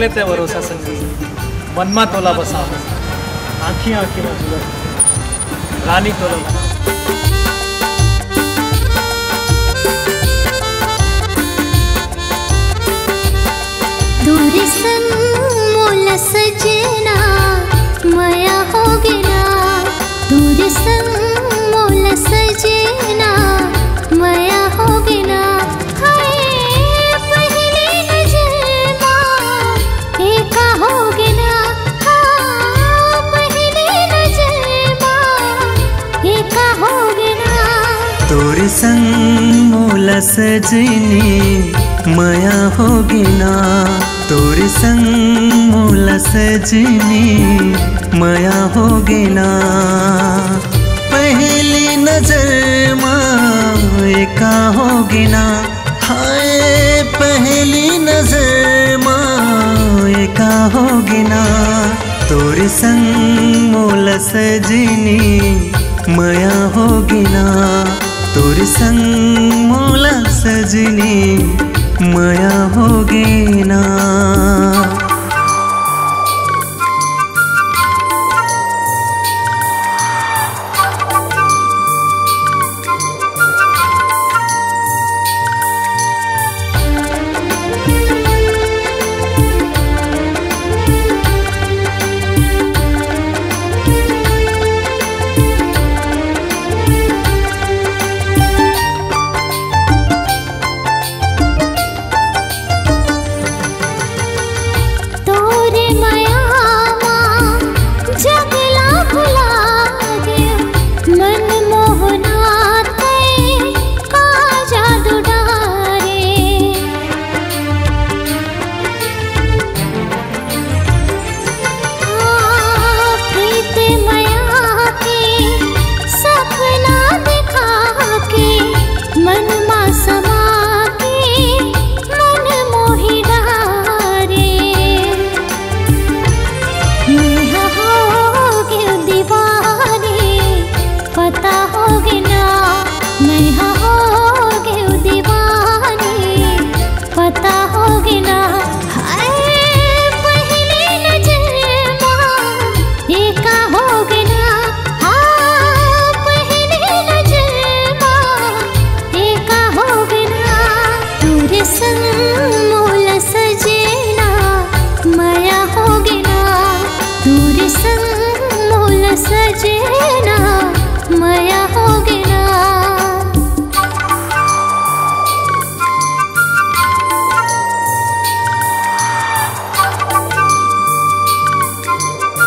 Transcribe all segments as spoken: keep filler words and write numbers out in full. लेते भरोसा संगीत मन में तोला बसा आखी आखी में रानी तोला। दूर संग मोल सजना माया हो गया, दूर संग मोल सजना माया हो गया। पहली नजर माँ एका हो गया, पहली नजर माँ एका हो गया। दूर संग मोल सजनी माया हो गया, तोर संग मोल सजनी माया हो गया। पहली नजर माँ एका हो गया, हाय पहली नजर माँ एका हो गया। तोर संग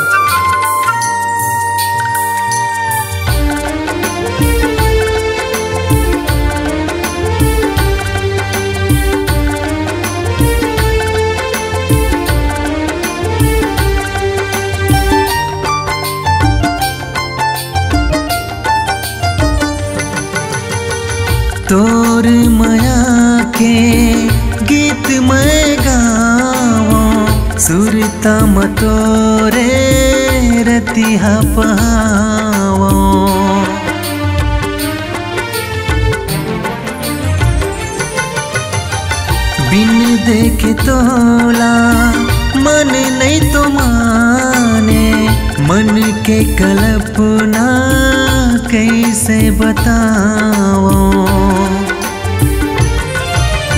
मोल सजनी माया हो गया, तोर संग मोल सजनी माया हो गया। तोर माया के गीत मैं गावो सुरता मतोरे रतिहा पावो। बिन देख तोला मन नहीं तो माने, मन के कल्पना कैसे बताओ।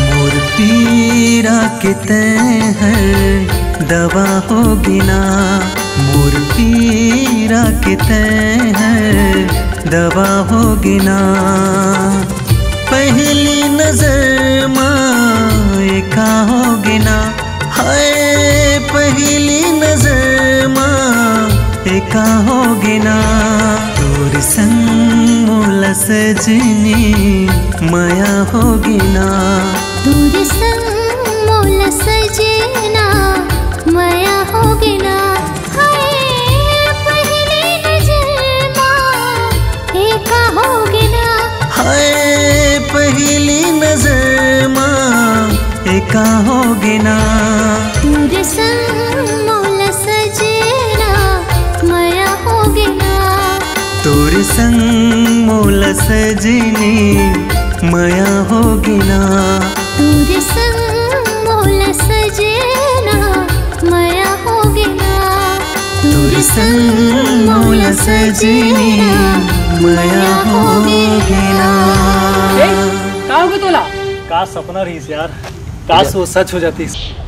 मोर पीरा के तहर दवा हो गिना, मोर पीरा के तहर दवा हो गिना। पहली नजर माँ एका हो गिना, हाय पहली नजर माँ एका हो गिना। तोर संग मोल सजनी माया हो गया, तोर संग मोल सजना माया हो गया। पहली नजर माँ एका हो गया, हाय पहली नजर माँ एका हो गया। तोर संग मोल सजना माया हो गया, तोर संग मोल सजनी माया हो गया, तोर संग मोल सजना संग मौल सजनी माया हो गिला। का हो गया तोला? का सपना रही यार, काश वो सच हो जाती।